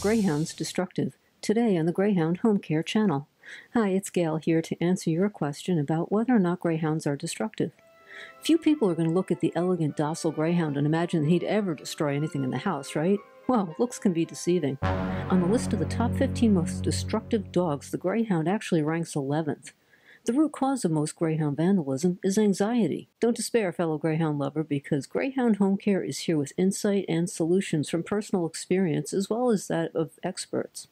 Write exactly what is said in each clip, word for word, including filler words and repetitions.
greyhounds destructive? Today on the Greyhound Home Care Channel. Hi, it's Gail here to answer your question about whether or not greyhounds are destructive. Few people are going to look at the elegant, docile greyhound and imagine that he'd ever destroy anything in the house, right? Well, looks can be deceiving. On the list of the top fifteen most destructive dogs, the greyhound actually ranks eleventh. The root cause of most greyhound vandalism is anxiety. Don't despair, fellow greyhound lover, because Greyhound Home Care is here with insight and solutions from personal experience as well as that of experts.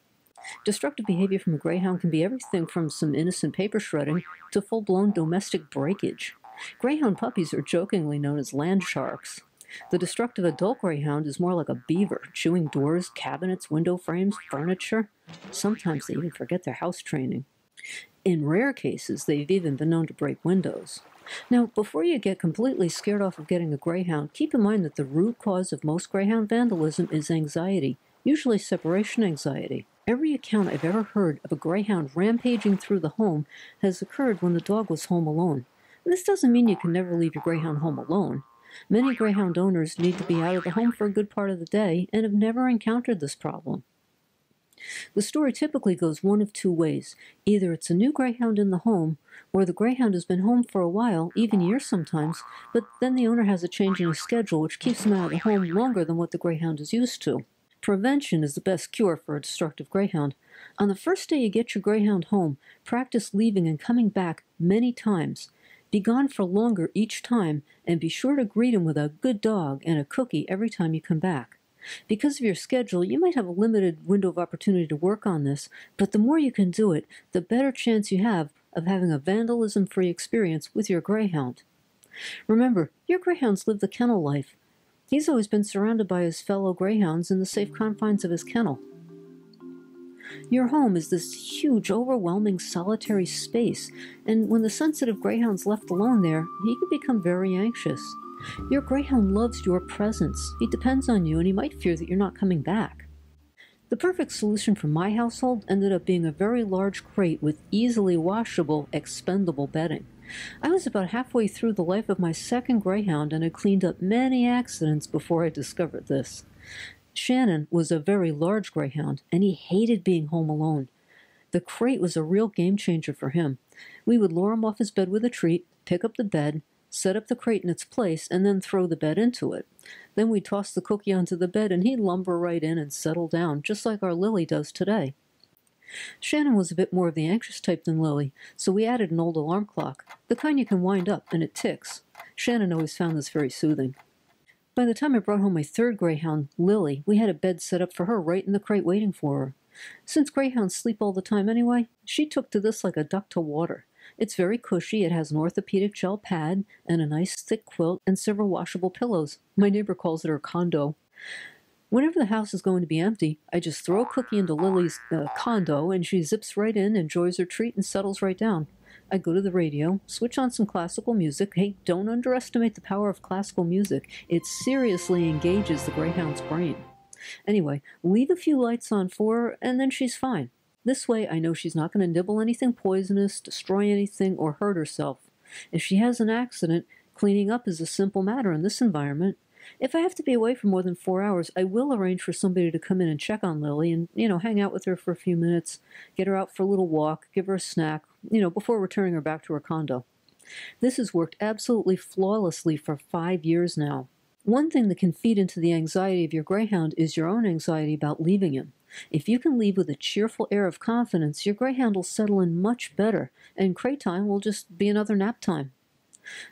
Destructive behavior from a greyhound can be everything from some innocent paper shredding to full-blown domestic breakage. Greyhound puppies are jokingly known as land sharks. The destructive adult greyhound is more like a beaver, chewing doors, cabinets, window frames, furniture. Sometimes they even forget their house training. In rare cases, they've even been known to break windows. Now, before you get completely scared off of getting a greyhound, keep in mind that the root cause of most greyhound vandalism is anxiety, usually separation anxiety. Every account I've ever heard of a greyhound rampaging through the home has occurred when the dog was home alone. And this doesn't mean you can never leave your greyhound home alone. Many greyhound owners need to be out of the home for a good part of the day and have never encountered this problem. The story typically goes one of two ways. Either it's a new greyhound in the home, or the greyhound has been home for a while, even years sometimes, but then the owner has a change in his schedule which keeps him out of the home longer than what the greyhound is used to. Prevention is the best cure for a destructive greyhound. On the first day you get your greyhound home, practice leaving and coming back many times. Be gone for longer each time, and be sure to greet him with a good dog and a cookie every time you come back. Because of your schedule, you might have a limited window of opportunity to work on this, but the more you can do it, the better chance you have of having a vandalism-free experience with your greyhound. Remember, your greyhounds live the kennel life. He's always been surrounded by his fellow greyhounds in the safe confines of his kennel. Your home is this huge, overwhelming, solitary space, and when the sensitive greyhound's left alone there, he can become very anxious. Your greyhound loves your presence. He depends on you, and he might fear that you're not coming back. The perfect solution for my household ended up being a very large crate with easily washable, expendable bedding. I was about halfway through the life of my second greyhound and had cleaned up many accidents before I discovered this. Shannon was a very large greyhound, and he hated being home alone. The crate was a real game changer for him. We would lure him off his bed with a treat, pick up the bed, set up the crate in its place, and then throw the bed into it. Then we toss the cookie onto the bed, and he'd lumber right in and settle down, just like our Lily does today. Shannon was a bit more of the anxious type than Lily, so we added an old alarm clock, the kind you can wind up, and it ticks. Shannon always found this very soothing. By the time I brought home my third greyhound, Lily, we had a bed set up for her right in the crate waiting for her. Since greyhounds sleep all the time anyway, she took to this like a duck to water. It's very cushy, it has an orthopedic gel pad, and a nice thick quilt, and several washable pillows. My neighbor calls it her condo. Whenever the house is going to be empty, I just throw a cookie into Lily's uh, condo, and she zips right in, enjoys her treat, and settles right down. I go to the radio, switch on some classical music. Hey, don't underestimate the power of classical music. It seriously engages the greyhound's brain. Anyway, leave a few lights on for her, and then she's fine. This way, I know she's not going to nibble anything poisonous, destroy anything, or hurt herself. If she has an accident, cleaning up is a simple matter in this environment. If I have to be away for more than four hours, I will arrange for somebody to come in and check on Lily and, you know, hang out with her for a few minutes, get her out for a little walk, give her a snack, you know, before returning her back to her condo. This has worked absolutely flawlessly for five years now. One thing that can feed into the anxiety of your greyhound is your own anxiety about leaving him. If you can leave with a cheerful air of confidence, your greyhound will settle in much better, and crate time will just be another nap time.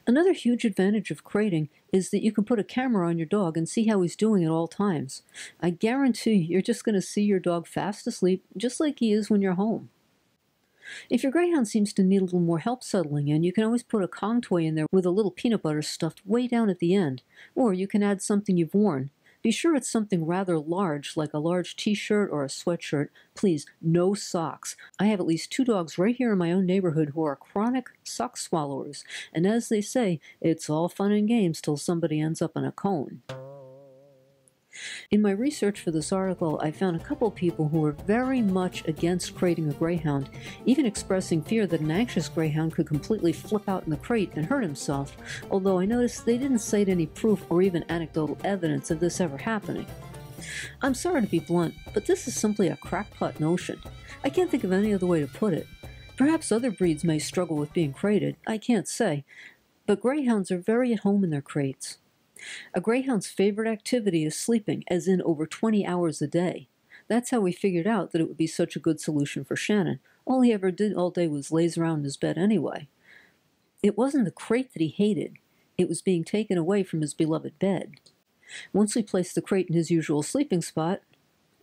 Another huge advantage of crating is that you can put a camera on your dog and see how he's doing at all times. I guarantee you, you're just going to see your dog fast asleep, just like he is when you're home. If your greyhound seems to need a little more help settling in, you can always put a Kong toy in there with a little peanut butter stuffed way down at the end, or you can add something you've worn. Be sure it's something rather large, like a large t-shirt or a sweatshirt. Please, no socks. I have at least two dogs right here in my own neighborhood who are chronic sock swallowers, and as they say, it's all fun and games till somebody ends up in a cone. In my research for this article, I found a couple people who were very much against crating a greyhound, even expressing fear that an anxious greyhound could completely flip out in the crate and hurt himself, although I noticed they didn't cite any proof or even anecdotal evidence of this ever happening. I'm sorry to be blunt, but this is simply a crackpot notion. I can't think of any other way to put it. Perhaps other breeds may struggle with being crated, I can't say, but greyhounds are very at home in their crates. A greyhound's favorite activity is sleeping, as in over twenty hours a day. That's how we figured out that it would be such a good solution for Shannon. All he ever did all day was laze around in his bed anyway. It wasn't the crate that he hated. It was being taken away from his beloved bed. Once we placed the crate in his usual sleeping spot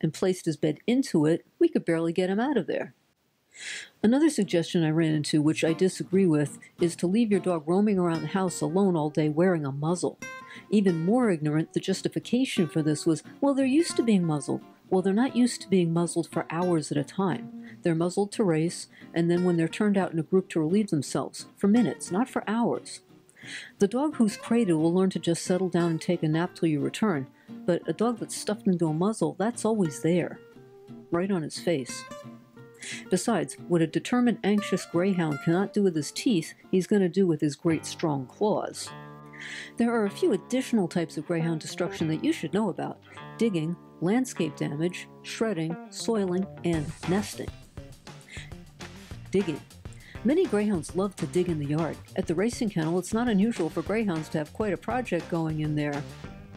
and placed his bed into it, we could barely get him out of there. Another suggestion I ran into, which I disagree with, is to leave your dog roaming around the house alone all day wearing a muzzle. Even more ignorant, the justification for this was, well, they're used to being muzzled. Well, they're not used to being muzzled for hours at a time. They're muzzled to race, and then when they're turned out in a group to relieve themselves, for minutes, not for hours. The dog who's crated will learn to just settle down and take a nap till you return, but a dog that's stuffed into a muzzle, that's always there, right on his face. Besides, what a determined, anxious greyhound cannot do with his teeth, he's going to do with his great, strong claws. There are a few additional types of greyhound destruction that you should know about: digging, landscape damage, shredding, soiling, and nesting. Digging. Many greyhounds love to dig in the yard. At the racing kennel, it's not unusual for greyhounds to have quite a project going in their,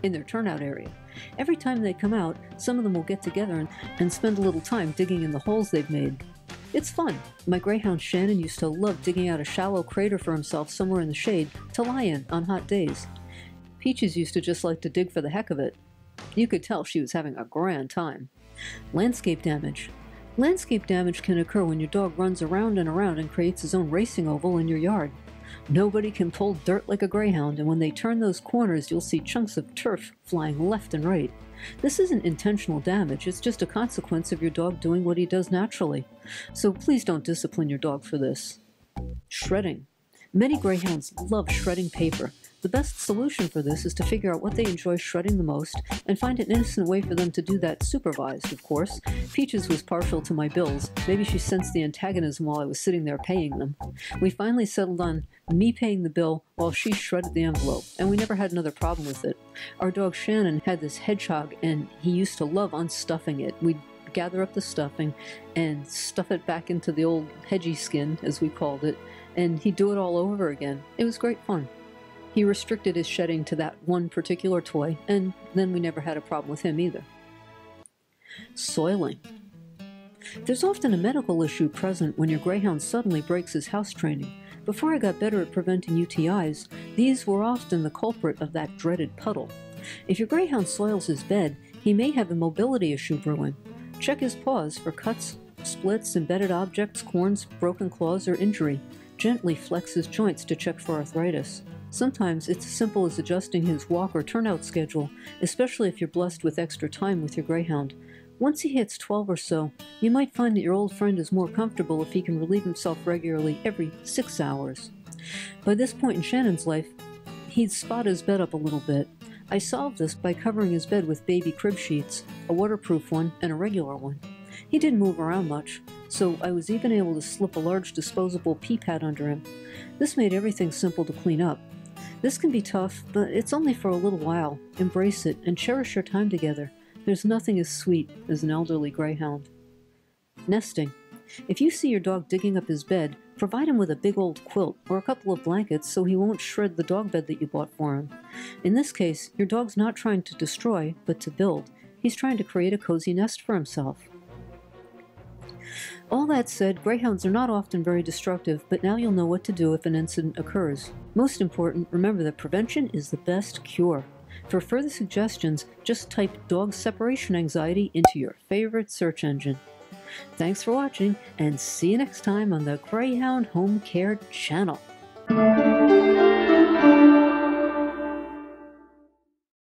in their turnout area. Every time they come out, some of them will get together and, and spend a little time digging in the holes they've made. It's fun. My greyhound Shannon used to love digging out a shallow crater for himself somewhere in the shade to lie in on hot days. Peaches used to just like to dig for the heck of it. You could tell she was having a grand time. Landscape damage. Landscape damage can occur when your dog runs around and around and creates his own racing oval in your yard. Nobody can pull dirt like a greyhound, and when they turn those corners, you'll see chunks of turf flying left and right. This isn't intentional damage, it's just a consequence of your dog doing what he does naturally. So please don't discipline your dog for this. Shredding. Many greyhounds love shredding paper. The best solution for this is to figure out what they enjoy shredding the most and find an innocent way for them to do that, supervised, of course. Peaches was partial to my bills. Maybe she sensed the antagonism while I was sitting there paying them. We finally settled on me paying the bill while she shredded the envelope, and we never had another problem with it. Our dog Shannon had this hedgehog, and he used to love unstuffing it. We'd gather up the stuffing and stuff it back into the old hedgy skin, as we called it, and he'd do it all over again. It was great fun. He restricted his shedding to that one particular toy, and then we never had a problem with him either. Soiling. There's often a medical issue present when your greyhound suddenly breaks his house training. Before I got better at preventing U T Is, these were often the culprit of that dreaded puddle. If your greyhound soils his bed, he may have a mobility issue brewing. Check his paws for cuts, splits, embedded objects, corns, broken claws, or injury. Gently flex his joints to check for arthritis. Sometimes it's as simple as adjusting his walk or turnout schedule, especially if you're blessed with extra time with your greyhound. Once he hits twelve or so, you might find that your old friend is more comfortable if he can relieve himself regularly every six hours. By this point in Shannon's life, he'd spot his bed up a little bit. I solved this by covering his bed with baby crib sheets, a waterproof one and a regular one. He didn't move around much, so I was even able to slip a large disposable pee pad under him. This made everything simple to clean up. This can be tough, but it's only for a little while. Embrace it and cherish your time together. There's nothing as sweet as an elderly greyhound. Nesting. If you see your dog digging up his bed, provide him with a big old quilt or a couple of blankets so he won't shred the dog bed that you bought for him. In this case, your dog's not trying to destroy, but to build. He's trying to create a cozy nest for himself. All that said, greyhounds are not often very destructive, but now you'll know what to do if an incident occurs. Most important, remember that prevention is the best cure. For further suggestions, just type dog separation anxiety into your favorite search engine. Thanks for watching, and see you next time on the Greyhound Home Care Channel.